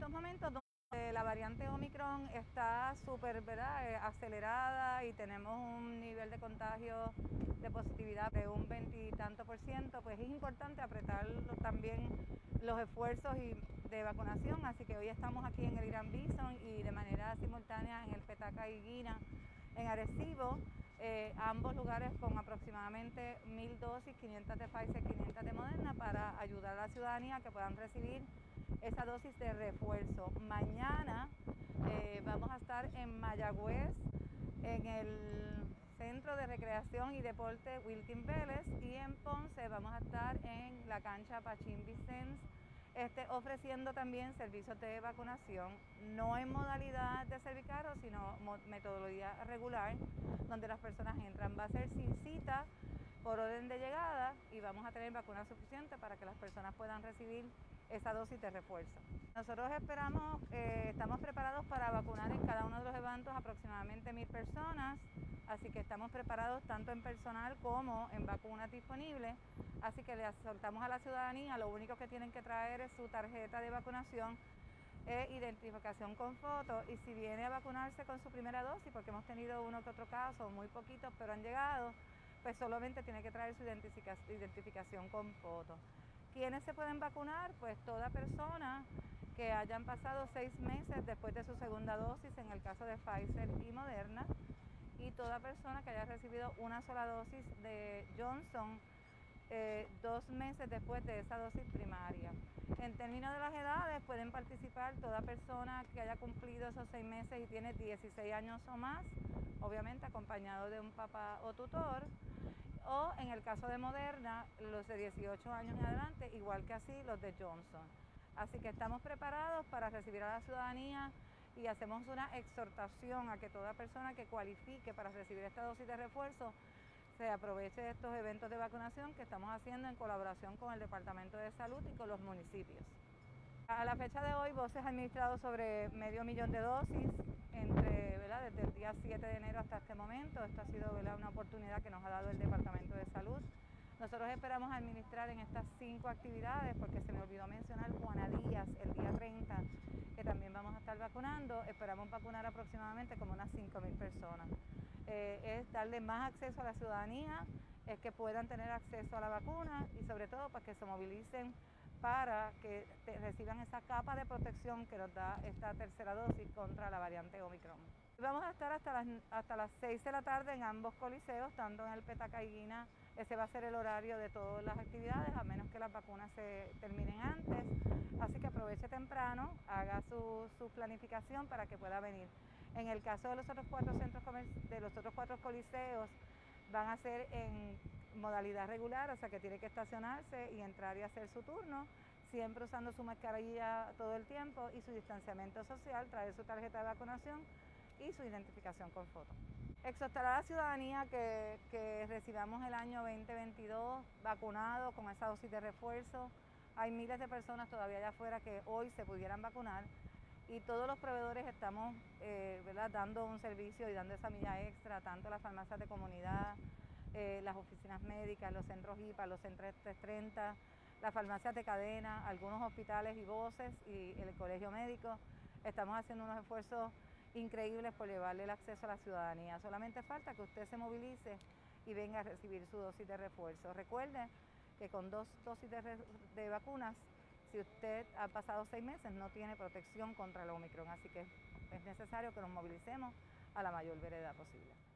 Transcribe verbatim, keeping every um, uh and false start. estos momentos donde la variante Omicron está súper, ¿verdad?, eh, acelerada y tenemos un nivel de contagio de positividad de un veintitanto por ciento, pues es importante apretar también los esfuerzos y de vacunación, así que hoy estamos aquí en el Gran Bisón y de manera simultánea en el Petaca y Güina, en Arecibo, eh, ambos lugares con aproximadamente mil dosis, quinientas de Pfizer, quinientas de Moderna, para ayudar a la ciudadanía que puedan recibir esa dosis de refuerzo. Mañana eh, vamos a estar en Mayagüez, en el Centro de Recreación y Deporte Wilkin Vélez, y en Ponce vamos a estar en la cancha Pachín Vicens, este, ofreciendo también servicios de vacunación, no en modalidad de Servicaro, sino metodología regular, donde las personas entran. Va a ser sin cita, por orden de llegada, y vamos a tener vacunas suficientes para que las personas puedan recibir esa dosis de refuerzo. Nosotros esperamos, eh, estamos preparados para vacunar en cada uno de los eventos aproximadamente mil personas, así que estamos preparados tanto en personal como en vacunas disponibles, así que le soltamos a la ciudadanía, lo único que tienen que traer es su tarjeta de vacunación e identificación con foto, y si viene a vacunarse con su primera dosis, porque hemos tenido uno que otro caso, muy poquitos, pero han llegado, pues solamente tiene que traer su identific identificación con foto. ¿Quiénes se pueden vacunar? Pues toda persona que hayan pasado seis meses después de su segunda dosis, en el caso de Pfizer y Moderna, y toda persona que haya recibido una sola dosis de Johnson eh, dos meses después de esa dosis primaria. En términos de las edades, pueden participar toda persona que haya cumplido esos seis meses y tiene dieciséis años o más, obviamente acompañado de un papá o tutor, o en el caso de Moderna, los de dieciocho años en adelante, igual que así los de Johnson. Así que estamos preparados para recibir a la ciudadanía y hacemos una exhortación a que toda persona que cualifique para recibir esta dosis de refuerzo se aproveche de estos eventos de vacunación que estamos haciendo en colaboración con el Departamento de Salud y con los municipios. A la fecha de hoy, Voces ha administrado sobre medio millón de dosis, entre, ¿verdad?, desde el día siete de enero hasta este momento. Esto ha sido, ¿verdad?, una oportunidad que nos ha dado el Departamento de Salud. Nosotros esperamos administrar en estas cinco actividades, porque se me olvidó mencionar Juana Díaz el día treinta, que también vamos a estar vacunando. Esperamos vacunar aproximadamente como unas cinco mil personas. Eh, es darle más acceso a la ciudadanía, es que puedan tener acceso a la vacuna y sobre todo pues que se movilicen para que te reciban esa capa de protección que nos da esta tercera dosis contra la variante Omicron. Vamos a estar hasta las, hasta las seis de la tarde en ambos coliseos, tanto en el Petaca y Güina. Ese va a ser el horario de todas las actividades, a menos que las vacunas se terminen antes. Así que aproveche temprano, haga su, su planificación para que pueda venir. En el caso de los otros cuatro centros de los otros cuatro coliseos, van a ser en modalidad regular, o sea que tiene que estacionarse y entrar y hacer su turno, siempre usando su mascarilla todo el tiempo y su distanciamiento social, traer su tarjeta de vacunación y su identificación con foto. Exhortar a la ciudadanía que, que recibamos el año veinte veintidós vacunado con esa dosis de refuerzo. Hay miles de personas todavía allá afuera que hoy se pudieran vacunar y todos los proveedores estamos eh, ¿verdad?, dando un servicio y dando esa milla extra, tanto las farmacias de comunidad, Eh, las oficinas médicas, los centros I P A, los centros tres treinta, las farmacias de cadena, algunos hospitales y voces y el colegio médico. Estamos haciendo unos esfuerzos increíbles por llevarle el acceso a la ciudadanía. Solamente falta que usted se movilice y venga a recibir su dosis de refuerzo. Recuerde que con dos dosis de, de vacunas, si usted ha pasado seis meses, no tiene protección contra el Omicron, así que es necesario que nos movilicemos a la mayor brevedad posible.